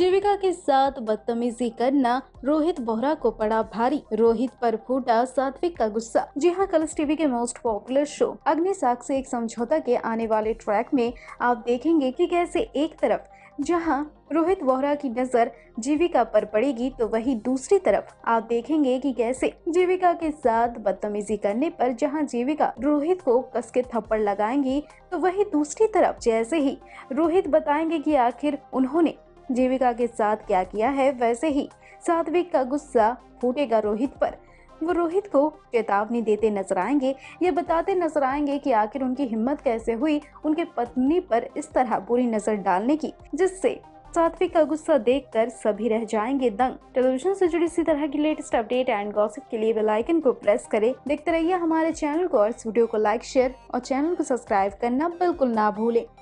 जीविका के साथ बदतमीजी करना रोहित बोहरा को पड़ा भारी। रोहित पर फूटा सात्विक का गुस्सा। जी हाँ, कलर्स टीवी के मोस्ट पॉपुलर शो अग्निसाक्षी एक समझौता के आने वाले ट्रैक में आप देखेंगे कि कैसे एक तरफ जहां रोहित बोहरा की नजर जीविका पर पड़ेगी तो वहीं दूसरी तरफ आप देखेंगे कि कैसे जीविका के साथ बदतमीजी करने पर जहां जीविका रोहित को कसके थप्पड़ लगाएंगी तो वहीं दूसरी तरफ जैसे ही रोहित बताएंगे कि आखिर उन्होंने जीविका के साथ क्या किया है, वैसे ही सात्विक का गुस्सा फूटेगा रोहित पर। वो रोहित को चेतावनी देते नजर आएंगे, ये बताते नजर आएंगे कि आखिर उनकी हिम्मत कैसे हुई उनके पत्नी पर इस तरह बुरी नजर डालने की, जिससे सात्विक का गुस्सा देखकर सभी रह जाएंगे दंग। टेलीविजन से जुड़ी इसी तरह की लेटेस्ट अपडेट एंड गॉसिप के लिए बेल आइकन को प्रेस करें। देखते रहिए हमारे चैनल को और इस वीडियो को लाइक, शेयर और चैनल को सब्सक्राइब करना बिल्कुल ना भूलें।